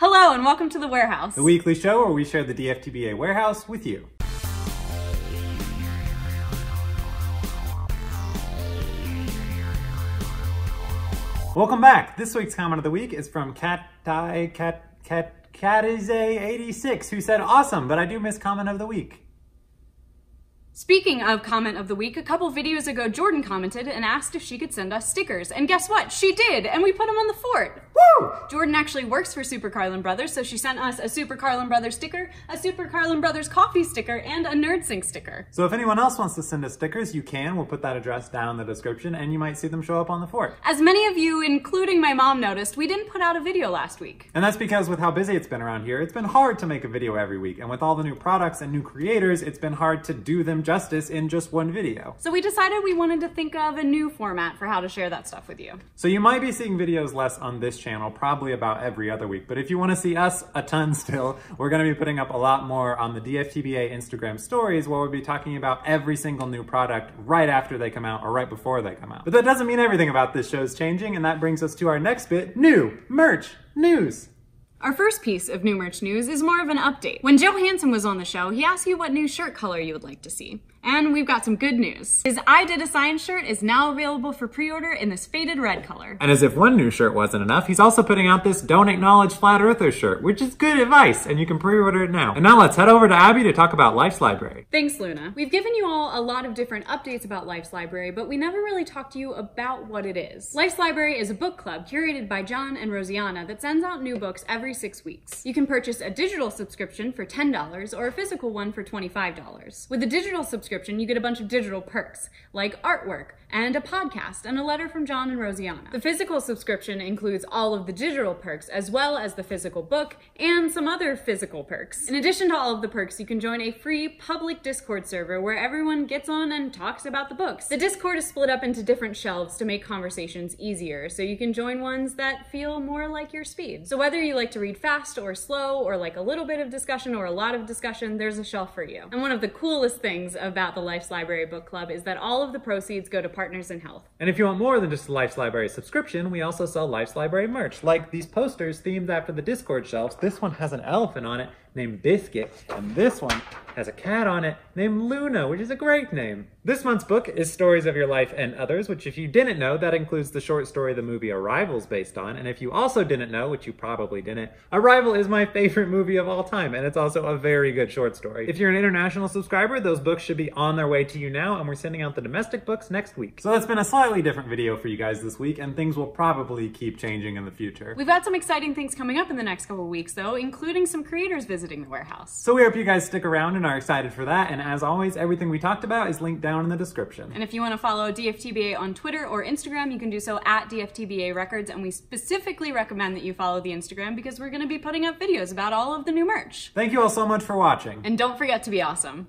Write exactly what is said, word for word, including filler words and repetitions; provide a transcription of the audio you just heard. Hello and welcome to The Warehouse, the weekly show where we share the D F T B A warehouse with you. Welcome back. This week's comment of the week is from Katizay, Kat, Kat, Katizay eighty-six, who said, "Awesome, but I do miss comment of the week." Speaking of comment of the week, a couple videos ago, Jordan commented and asked if she could send us stickers. And guess what? She did, and we put them on the fort. Woo! Jordan actually works for Super Carlin Brothers, so she sent us a Super Carlin Brothers sticker, a Super Carlin Brothers coffee sticker, and a NerdSync sticker. So if anyone else wants to send us stickers, you can. We'll put that address down in the description, and you might see them show up on the fort. As many of you, including my mom, noticed, we didn't put out a video last week. And that's because with how busy it's been around here, it's been hard to make a video every week. And with all the new products and new creators, it's been hard to do them justice in just one video. So we decided we wanted to think of a new format for how to share that stuff with you. So you might be seeing videos less on this channel, probably about every other week, but if you want to see us a ton still, we're going to be putting up a lot more on the D F T B A Instagram stories, where we'll be talking about every single new product right after they come out or right before they come out. But that doesn't mean everything about this show's changing, and that brings us to our next bit, new merch news. Our first piece of new merch news is more of an update. When Joe Hanson was on the show, he asked you what new shirt color you would like to see. And we've got some good news. His I Did a Science shirt is now available for pre-order in this faded red color. And as if one new shirt wasn't enough, he's also putting out this Don't Acknowledge Flat Earthers shirt, which is good advice, and you can pre-order it now. And now let's head over to Abby to talk about Life's Library. Thanks, Luna. We've given you all a lot of different updates about Life's Library, but we never really talked to you about what it is. Life's Library is a book club curated by John and Rosianna that sends out new books every six weeks. You can purchase a digital subscription for ten dollars or a physical one for twenty-five dollars. With a digital subscription, you get a bunch of digital perks like artwork and a podcast and a letter from John and Rosianna. The physical subscription includes all of the digital perks as well as the physical book and some other physical perks. In addition to all of the perks, you can join a free public Discord server where everyone gets on and talks about the books. The Discord is split up into different shelves to make conversations easier, so you can join ones that feel more like your speed. So whether you like to read fast or slow, or like a little bit of discussion or a lot of discussion, there's a shelf for you. And one of the coolest things about the Life's Library Book Club is that all of the proceeds go to Partners in Health. And if you want more than just the Life's Library subscription, we also sell Life's Library merch, like these posters themed after the Discord shelves. This one has an elephant on it named Biscuit, and this one has a cat on it named Luna, which is a great name. This month's book is Stories of Your Life and Others, which if you didn't know, that includes the short story the movie Arrival's based on. And if you also didn't know, which you probably didn't, Arrival is my favorite movie of all time, and it's also a very good short story. If you're an international subscriber, those books should be on their way to you now, and we're sending out the domestic books next week. So that's been a slightly different video for you guys this week, and things will probably keep changing in the future. We've got some exciting things coming up in the next couple weeks though, including some creators visiting the warehouse. So we hope you guys stick around and are excited for that. And as always, everything we talked about is linked down in the description. And if you want to follow D F T B A on Twitter or Instagram, you can do so at D F T B A Records. And we specifically recommend that you follow the Instagram because we're going to be putting up videos about all of the new merch. Thank you all so much for watching. And don't forget to be awesome.